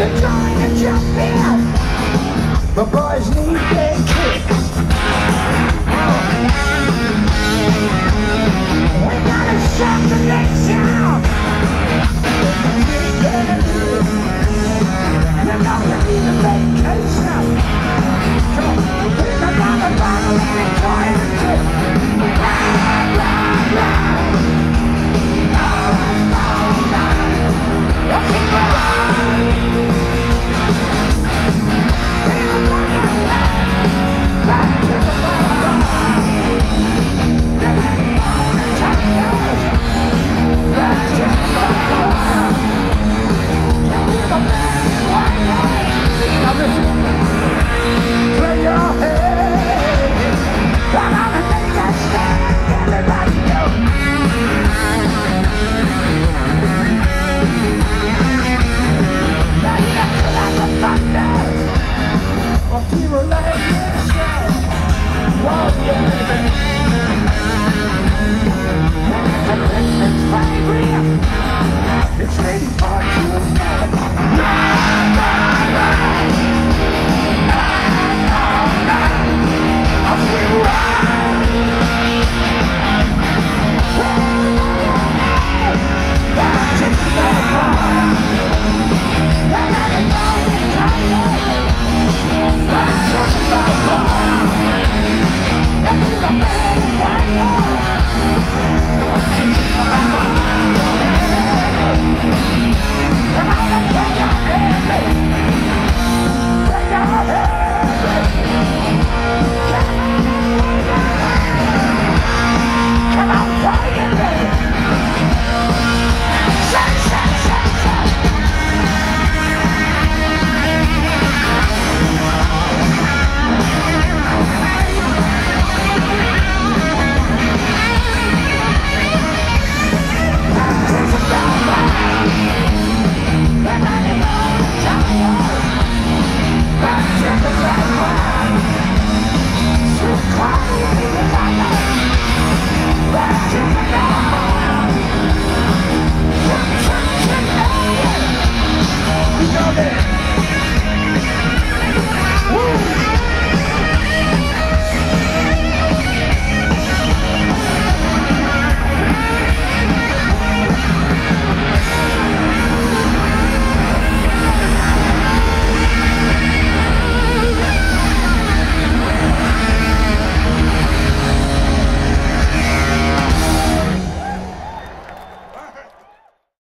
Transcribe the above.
They're trying to jump in. The boys need big.